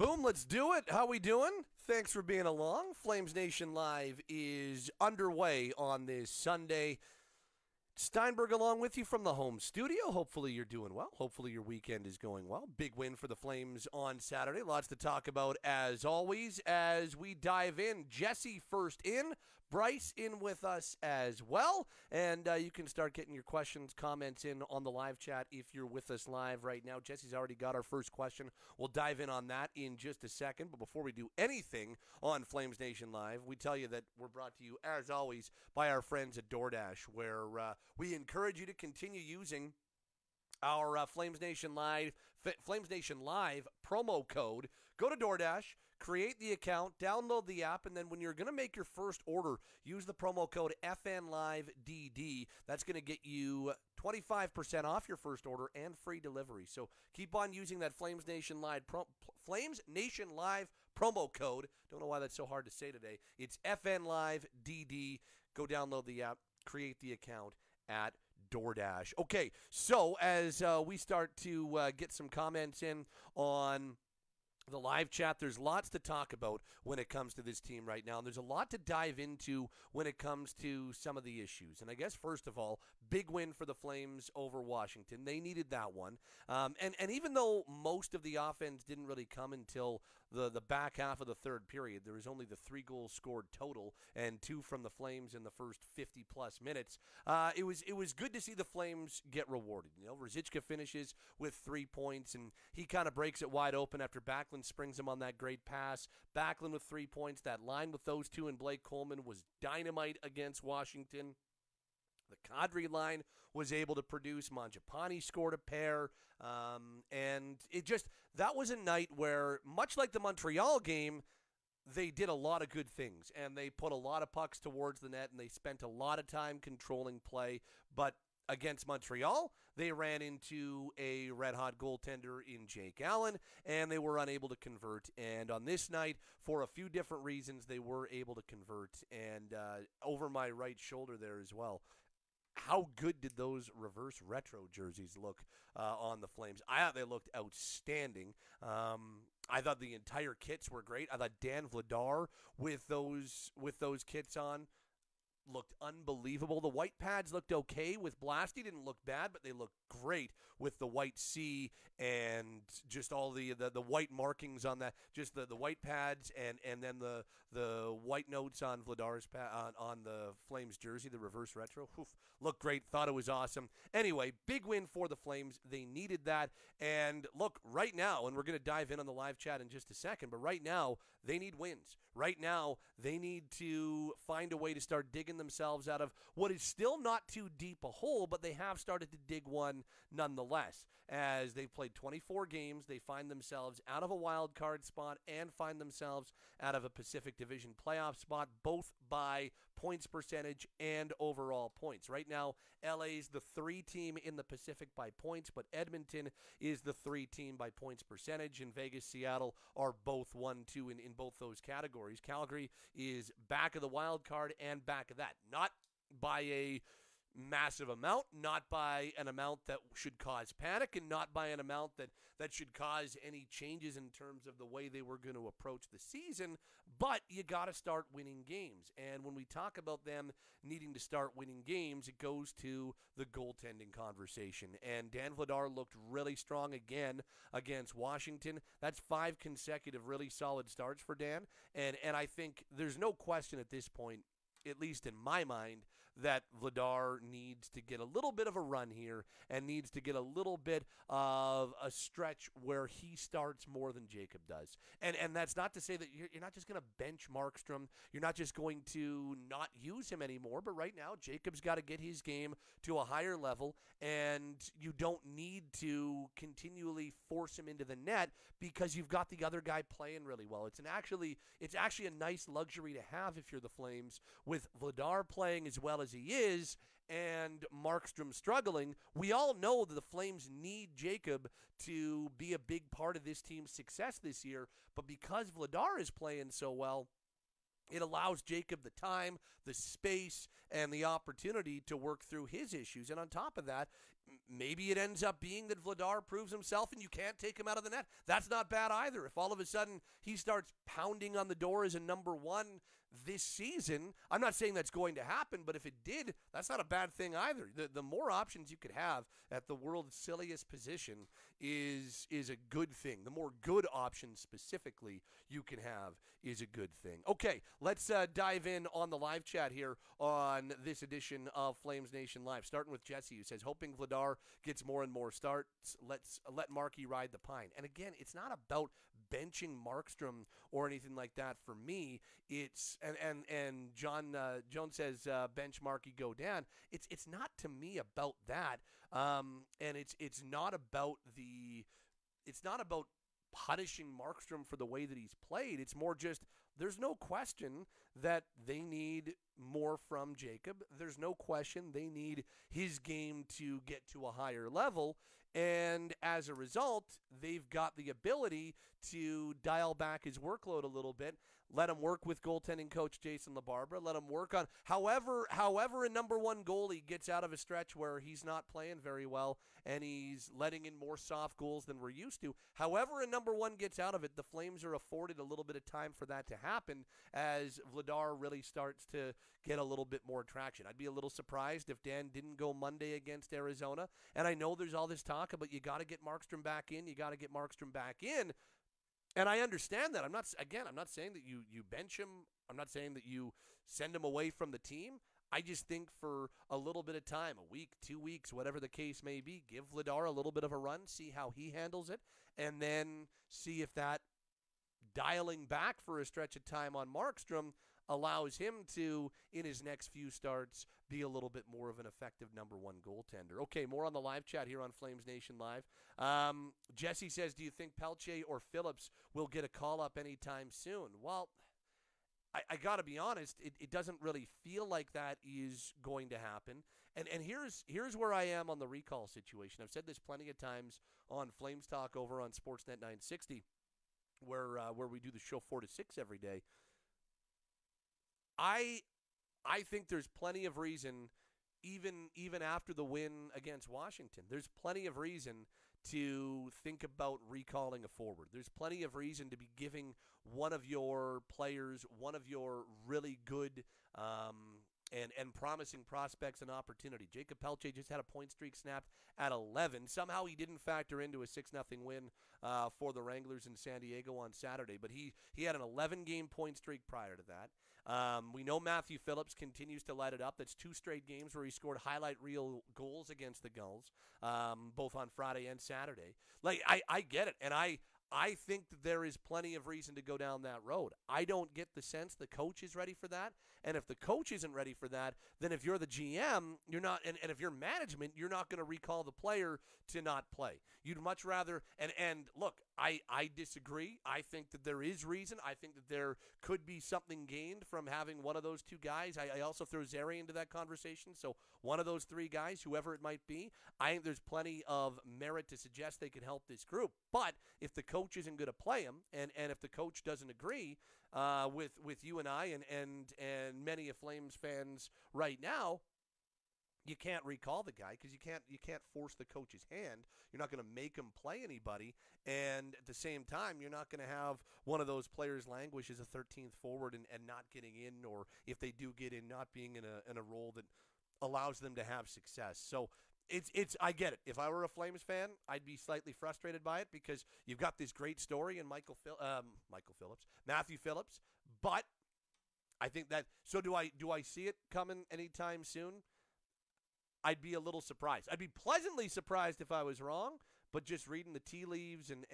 Boom, let's do it. How we doing? Thanks for being along. Flames Nation Live is underway on this Sunday. Steinberg along with you from the home studio. Hopefully you're doing well. Hopefully your weekend is going well. Big win for the Flames on Saturday. Lots to talk about as always as we dive in. Jesse first in. Bryce in with us as well. And you can start getting your questions, comments in on the live chat if you're with us live right now. Jesse's already got our first question. We'll dive in on that in just a second. But before we do anything on Flames Nation Live, we tell you that we're brought to you, as always, by our friends at DoorDash, where we encourage you to continue using our Flames Nation Live promo code. Go to DoorDash, create the account, download the app, and then when you're going to make your first order, use the promo code FNLIVEDD. That's going to get you 25% off your first order and free delivery. So keep on using that Flames Nation Live promo code. Don't know why that's so hard to say today. It's FNLIVEDD. Go download the app, create the account at DoorDash. Okay, so as we start to get some comments in on the live chat, there's lots to talk about when it comes to this team right now, and there's a lot to dive into when it comes to some of the issues. And I guess, first of all, big win for the Flames over Washington. They needed that one. And even though most of the offense didn't really come until the back half of the third period, there was only the 3 goals scored total and 2 from the Flames in the first 50-plus minutes. It was good to see the Flames get rewarded. You know, Rozicka finishes with 3 points, and he kind of breaks it wide open after Backlund springs him on that great pass. Backlund with 3 points. That line with those 2 and Blake Coleman was dynamite against Washington. The Kadri line was able to produce. Mangiapane scored a pair. And it just, that was a night where, much like the Montreal game, they did a lot of good things. And they put a lot of pucks towards the net, and they spent a lot of time controlling play. But against Montreal, they ran into a red-hot goaltender in Jake Allen, and they were unable to convert. And on this night, for a few different reasons, they were able to convert. And over my right shoulder there as well, how good did those reverse retro jerseys look on the Flames? I thought they looked outstanding. I thought the entire kits were great. I thought Dan Vladar with those kits on looked unbelievable. The white pads looked okay with Blasty. Didn't look bad, but they looked great with the white C and just all the white markings on that, just the white pads and then the white notes on Vladar's on the Flames jersey, the reverse retro. Oof, looked great. Thought it was awesome. Anyway, big win for the Flames. They needed that. And look, right now, and we're going to dive in on the live chat in just a second, but right now, they need wins. Right now, they need to find a way to start digging themselves out of what is still not too deep a hole, but they have started to dig one nonetheless. As they've played 24 games, they find themselves out of a wild card spot and find themselves out of a Pacific Division playoff spot, both by points percentage and overall points. Right now, LA's the 3 team in the Pacific by points, but Edmonton is the 3 team by points percentage, and Vegas, Seattle are both 1-2 in both those categories. Calgary is back of the wild card and back of that. Not by a massive amount, not by an amount that should cause panic, and not by an amount that should cause any changes in terms of the way they were going to approach the season, but you got to start winning games. And when we talk about them needing to start winning games, it goes to the goaltending conversation. And Dan Vladar looked really strong again against Washington. That's 5 consecutive really solid starts for Dan, and I think there's no question at this point, at least in my mind, that Vladar needs to get a little bit of a run here and needs to get a little bit of a stretch where he starts more than Jacob does. And that's not to say that you're not just going to bench Markstrom. You're not just going to not use him anymore. But right now, Jacob's got to get his game to a higher level, and you don't need to continually force him into the net because you've got the other guy playing really well. It's actually a nice luxury to have if you're the Flames. With Vladar playing as well as he is and Markstrom struggling, we all know that the Flames need Jacob to be a big part of this team's success this year. But because Vladar is playing so well, It allows Jacob the time, the space, and the opportunity to work through his issues. And on top of that, maybe it ends up being that Vladar proves himself and you can't take him out of the net. That's not bad either. If all of a sudden he starts pounding on the door as a number one this season, I'm not saying that's going to happen, but if it did, that's not a bad thing either. The more options you could have at the world's silliest position is a good thing. The more good options specifically you can have is a good thing. Okay, let's dive in on the live chat here on this edition of Flames Nation Live, starting with Jesse, who says, hoping Vladar gets more and more starts. Let's let Markey ride the pine. And again, it's not about benching Markstrom or anything like that for me. It's, and John Jones says, bench Markey, go down. It's not to me about that. And it's not about the, it's not about punishing Markstrom for the way that he's played. It's more just there's no question that they need more from Jacob. There's no question they need his game to get to a higher level. And as a result, they've got the ability to dial back his workload a little bit, let him work with goaltending coach Jason LaBarbera, let him work on however a number one goalie gets out of a stretch where he's not playing very well and he's letting in more soft goals than we're used to. However a number one gets out of it, the Flames are afforded a little bit of time for that to happen as Vladar really starts to get a little bit more traction. I'd be a little surprised if Dan didn't go Monday against Arizona. And I know there's all this talk about you got to get Markstrom back in. You got to get Markstrom back in. And I understand that. I'm not saying that you bench him. I'm not saying that you send him away from the team. I just think for a little bit of time, a week, 2 weeks, whatever the case may be, give Vladar a little bit of a run, see how he handles it, and then see if that dialing back for a stretch of time on Markstrom allows him to, in his next few starts, be a little bit more of an effective number one goaltender. Okay, more on the live chat here on Flames Nation Live. Jesse says, do you think Pelche or Phillips will get a call-up anytime soon? Well, I got to be honest, it doesn't really feel like that is going to happen. And here's where I am on the recall situation. I've said this plenty of times on Flames Talk over on Sportsnet 960, where we do the show 4 to 6 every day. I think there's plenty of reason, even after the win against Washington, there's plenty of reason to think about recalling a forward. There's plenty of reason to be giving one of your players, one of your really good and promising prospects an opportunity. Jacob Pelche just had a point streak snapped at 11. Somehow he didn't factor into a 6-0 win for the Wranglers in San Diego on Saturday, but he had an 11-game point streak prior to that. We know Matthew Phillips continues to light it up. That's 2 straight games where he scored highlight reel goals against the Gulls, both on Friday and Saturday. Like, I get it, and I think that there is plenty of reason to go down that road. I don't get the sense the coach is ready for that. And if the coach isn't ready for that, then if you're the GM, you're not, and if you're management, you're not going to recall the player to not play. You'd much rather, and look, I disagree. I think that there is reason. I think that there could be something gained from having one of those 2 guys. I also throw Zary into that conversation. So one of those 3 guys, whoever it might be, I think there's plenty of merit to suggest they can help this group. But if the coach isn't going to play him, and if the coach doesn't agree with you and I and many of Flames fans right now, you can't recall the guy because you can't force the coach's hand. You're not going to make him play anybody, and at the same time, you're not going to have one of those players languish as a 13th forward and not getting in, or if they do get in, not being in a role that allows them to have success. So It's I get it. If I were a Flames fan, I'd be slightly frustrated by it because you've got this great story in Matthew Phillips. But I think that, so do I see it coming anytime soon? I'd be a little surprised. I'd be pleasantly surprised if I was wrong, but just reading the tea leaves and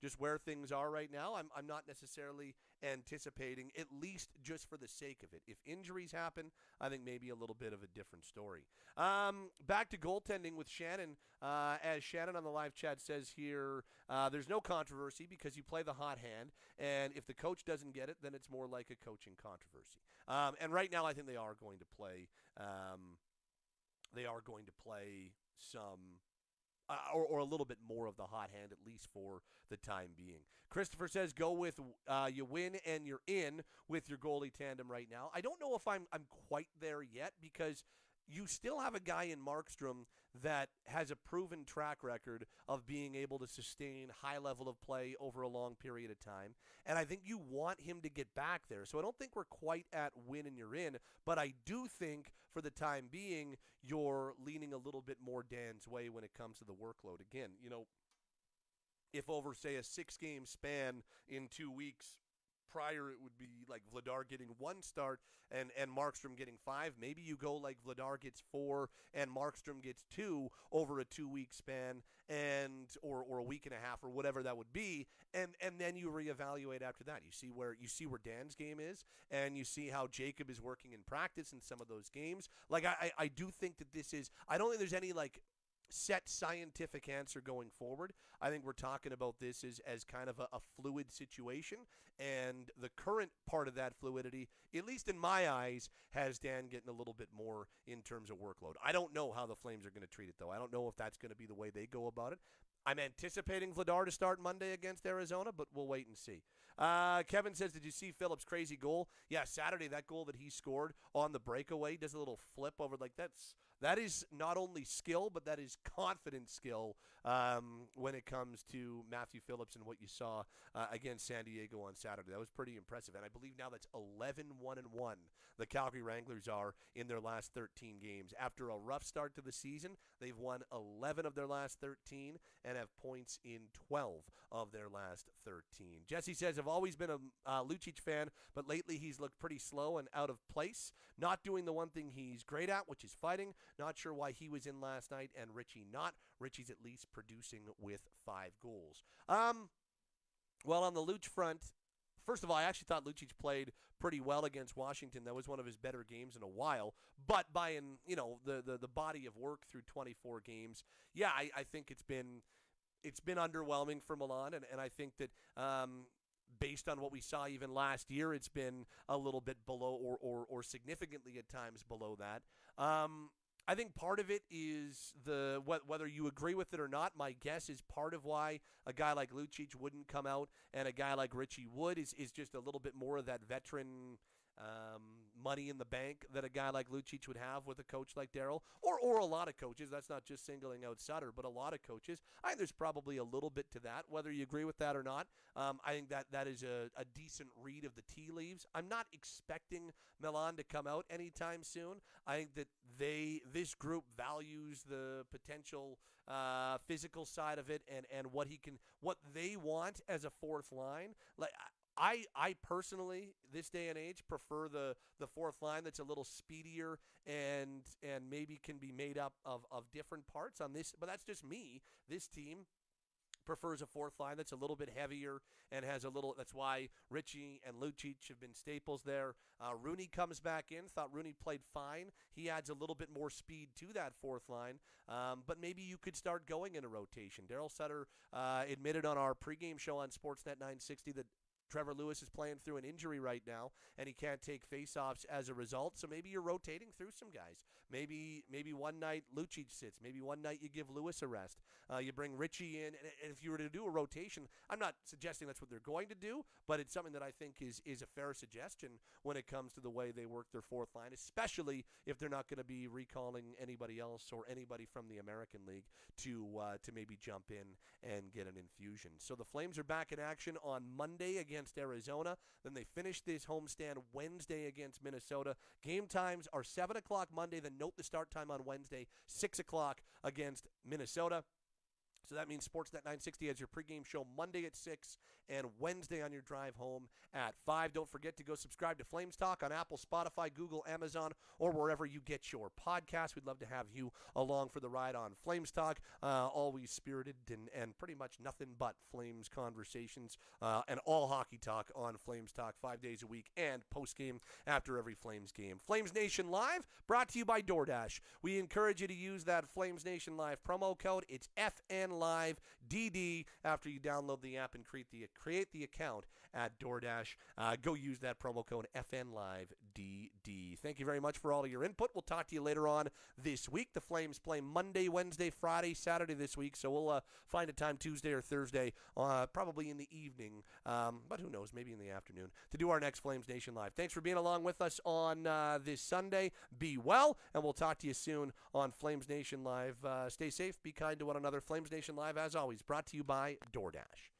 just where things are right now, I'm not necessarily anticipating, at least just for the sake of it. If injuries happen, I think maybe a little bit of a different story. Back to goaltending with Shannon. As Shannon on the live chat says here, there's no controversy because you play the hot hand, and if the coach doesn't get it, then it's more like a coaching controversy. And right now I think they are going to play some or a little bit more of the hot hand, at least for the time being. Christopher says go with you win and you're in with your goalie tandem right now. I don't know if I'm quite there yet, because you still have a guy in Markstrom that has a proven track record of being able to sustain high level of play over a long period of time, and I think you want him to get back there. So I don't think we're quite at win and you're in, but I do think for the time being you're leaning a little bit more Dan's way when it comes to the workload. Again, you know, if over, say, a 6-game span in 2 weeks, prior it would be like Vladar getting 1 start and Markstrom getting 5. Maybe you go like Vladar gets 4 and Markstrom gets 2 over a 2-week span, and or a week and a half or whatever that would be, and then you reevaluate after that. You see where Dan's game is, and you see how Jacob is working in practice in some of those games. Like I do think that this is, I don't think there's any like set scientific answer going forward. I think we're talking about this as kind of a fluid situation, and the current part of that fluidity, at least in my eyes, has Dan getting a little bit more in terms of workload. I don't know how the Flames are going to treat it, though. I don't know if that's going to be the way they go about it. I'm anticipating Vladar to start Monday against Arizona, but we'll wait and see. Kevin says, did you see Phillips' crazy goal? Yeah, Saturday, that goal that he scored on the breakaway, does a little flip over. Like, that is not only skill, but that is confident skill when it comes to Matthew Phillips and what you saw against San Diego on Saturday. That was pretty impressive, and I believe now that's 11-1-1 the Calgary Wranglers are in their last 13 games. After a rough start to the season, they've won 11 of their last 13, and have points in 12 of their last 13. Jesse says, I've always been a Lucic fan, but lately he's looked pretty slow and out of place, not doing the one thing he's great at, which is fighting. Not sure why he was in last night, and Richie not. Richie's at least producing with 5 goals. Well, on the Luch front, first of all, I actually thought Lucic played pretty well against Washington. That was one of his better games in a while. But by the body of work through 24 games, yeah, I think it's been underwhelming for Milan, and I think that based on what we saw even last year, it's been a little bit below or significantly at times below that. I think part of it is whether you agree with it or not. My guess is part of why a guy like Lucic wouldn't come out and a guy like Richie would is just a little bit more of that veteran money in the bank that a guy like Lucic would have with a coach like Darryl, or a lot of coaches. That's not just singling out Sutter, but a lot of coaches. I think there's probably a little bit to that, whether you agree with that or not. I think that is a decent read of the tea leaves. I'm not expecting Milan to come out anytime soon. I think that this group values the potential physical side of it and what they want as a fourth line. Like, I personally, this day and age, prefer the fourth line that's a little speedier and maybe can be made up of different parts on this. But that's just me. This team prefers a fourth line that's a little bit heavier and has a little. That's why Richie and Lucic have been staples there. Rooney comes back in. Thought Rooney played fine. He adds a little bit more speed to that fourth line. But maybe you could start going in a rotation. Darryl Sutter admitted on our pregame show on Sportsnet 960 that Trevor Lewis is playing through an injury right now, and he can't take faceoffs as a result. So maybe you're rotating through some guys. Maybe one night Lucic sits. Maybe one night you give Lewis a rest. You bring Richie in. And if you were to do a rotation, I'm not suggesting that's what they're going to do, but it's something that I think is a fair suggestion when it comes to the way they work their fourth line, especially if they're not going to be recalling anybody else or anybody from the American League to maybe jump in and get an infusion. So the Flames are back in action on Monday against Arizona. Then they finish this homestand Wednesday against Minnesota. Game times are 7 o'clock Monday. Then note the start time on Wednesday, 6 o'clock against Minnesota. So that means Sportsnet 960 has your pregame show Monday at 6 and Wednesday on your drive home at 5. Don't forget to go subscribe to Flames Talk on Apple, Spotify, Google, Amazon, or wherever you get your podcast. We'd love to have you along for the ride on Flames Talk. Always spirited and pretty much nothing but Flames conversations and all hockey talk on Flames Talk 5 days a week and post-game after every Flames game. Flames Nation Live brought to you by DoorDash. We encourage you to use that Flames Nation Live promo code. It's FNLIVEDD. FNLIVEDD after you download the app and create the account at DoorDash. Go use that promo code FNLIVEDD. Thank you very much for all of your input. We'll talk to you later on this week. The Flames play Monday, Wednesday, Friday, Saturday this week, so we'll find a time Tuesday or Thursday, probably in the evening, but who knows, maybe in the afternoon, to do our next Flames Nation Live. Thanks for being along with us on this Sunday. Be well, and we'll talk to you soon on Flames Nation Live. Stay safe, be kind to one another. Flames Nation Live, as always, brought to you by DoorDash.